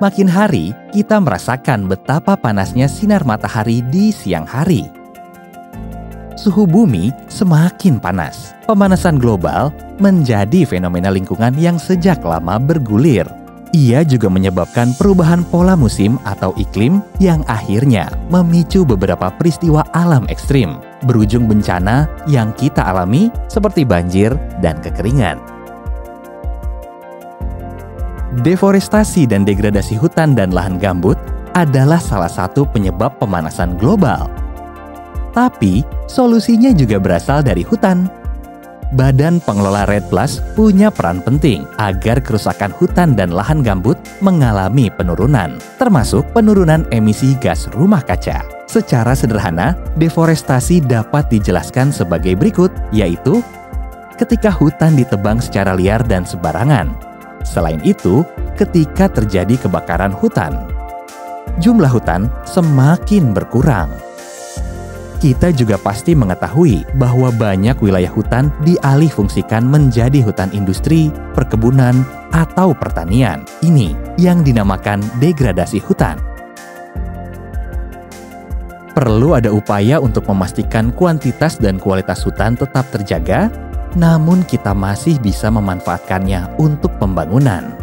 Makin hari, kita merasakan betapa panasnya sinar matahari di siang hari. Suhu bumi semakin panas. Pemanasan global menjadi fenomena lingkungan yang sejak lama bergulir. Ia juga menyebabkan perubahan pola musim atau iklim yang akhirnya memicu beberapa peristiwa alam ekstrim, berujung bencana yang kita alami seperti banjir dan kekeringan. Deforestasi dan degradasi hutan dan lahan gambut adalah salah satu penyebab pemanasan global. Tapi, solusinya juga berasal dari hutan. Badan Pengelola REDD+ punya peran penting agar kerusakan hutan dan lahan gambut mengalami penurunan, termasuk penurunan emisi gas rumah kaca. Secara sederhana, deforestasi dapat dijelaskan sebagai berikut, yaitu ketika hutan ditebang secara liar dan sembarangan. Selain itu, ketika terjadi kebakaran hutan, jumlah hutan semakin berkurang. Kita juga pasti mengetahui bahwa banyak wilayah hutan dialih fungsikan menjadi hutan industri, perkebunan, atau pertanian. Ini yang dinamakan degradasi hutan. Perlu ada upaya untuk memastikan kuantitas dan kualitas hutan tetap terjaga, namun kita masih bisa memanfaatkannya untuk pembangunan.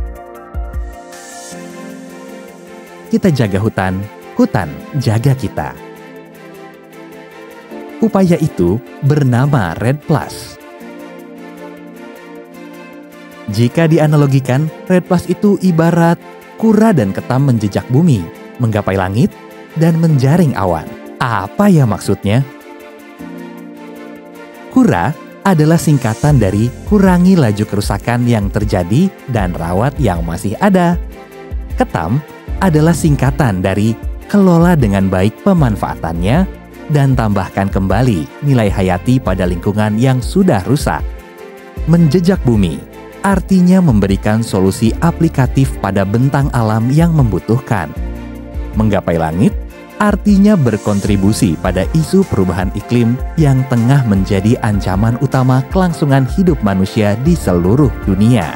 Kita jaga hutan, hutan jaga kita. Upaya itu bernama REDD+. Jika dianalogikan, REDD+ itu ibarat kura dan ketam menjejak bumi, menggapai langit, dan menjaring awan. Apa ya maksudnya? Kura adalah singkatan dari kurangi laju kerusakan yang terjadi dan rawat yang masih ada. Ketam adalah singkatan dari kelola dengan baik pemanfaatannya, dan tambahkan kembali nilai hayati pada lingkungan yang sudah rusak. Menjejak bumi artinya memberikan solusi aplikatif pada bentang alam yang membutuhkan. Menggapai langit artinya berkontribusi pada isu perubahan iklim yang tengah menjadi ancaman utama kelangsungan hidup manusia di seluruh dunia.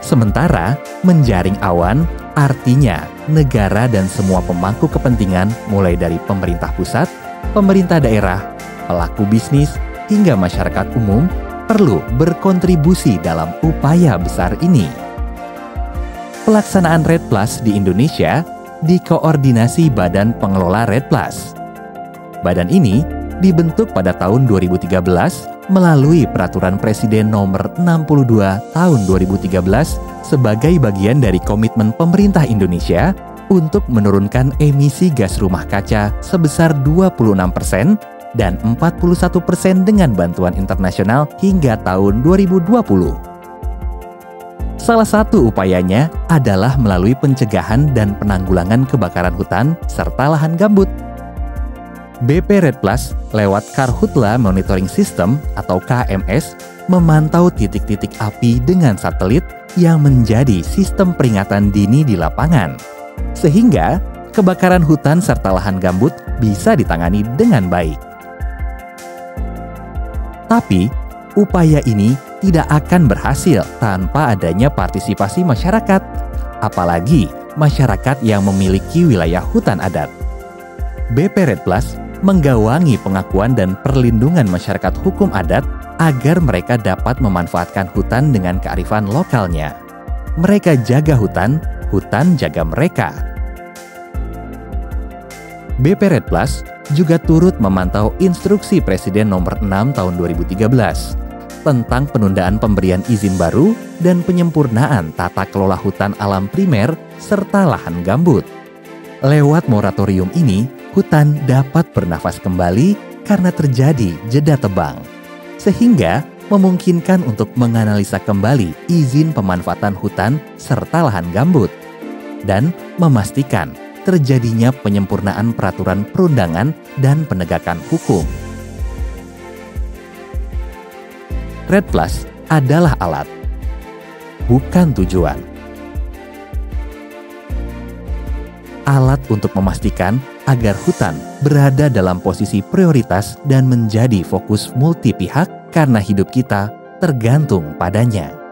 Sementara menjaring awan artinya negara dan semua pemangku kepentingan mulai dari pemerintah pusat, pemerintah daerah, pelaku bisnis, hingga masyarakat umum perlu berkontribusi dalam upaya besar ini. Pelaksanaan REDD+ di Indonesia dikoordinasi Badan Pengelola REDD+. Badan ini dibentuk pada tahun 2013 melalui Peraturan Presiden Nomor 62 Tahun 2013 sebagai bagian dari komitmen pemerintah Indonesia untuk menurunkan emisi gas rumah kaca sebesar 26% dan 41% dengan bantuan internasional hingga tahun 2020. Salah satu upayanya adalah melalui pencegahan dan penanggulangan kebakaran hutan serta lahan gambut. BP REDD+ lewat Karhutla Monitoring System atau KMS memantau titik-titik api dengan satelit yang menjadi sistem peringatan dini di lapangan, sehingga kebakaran hutan serta lahan gambut bisa ditangani dengan baik. Tapi, upaya ini tidak akan berhasil tanpa adanya partisipasi masyarakat, apalagi masyarakat yang memiliki wilayah hutan adat. BP REDD+ menggawangi pengakuan dan perlindungan masyarakat hukum adat agar mereka dapat memanfaatkan hutan dengan kearifan lokalnya. Mereka jaga hutan, hutan jaga mereka. BP REDD+ juga turut memantau instruksi Presiden Nomor 6 Tahun 2013 tentang penundaan pemberian izin baru dan penyempurnaan tata kelola hutan alam primer serta lahan gambut. Lewat moratorium ini, hutan dapat bernafas kembali karena terjadi jeda tebang, sehingga memungkinkan untuk menganalisa kembali izin pemanfaatan hutan serta lahan gambut dan memastikan terjadinya penyempurnaan peraturan perundangan dan penegakan hukum. REDD+ adalah alat, bukan tujuan. Alat untuk memastikan agar hutan berada dalam posisi prioritas dan menjadi fokus multi pihak, karena hidup kita tergantung padanya.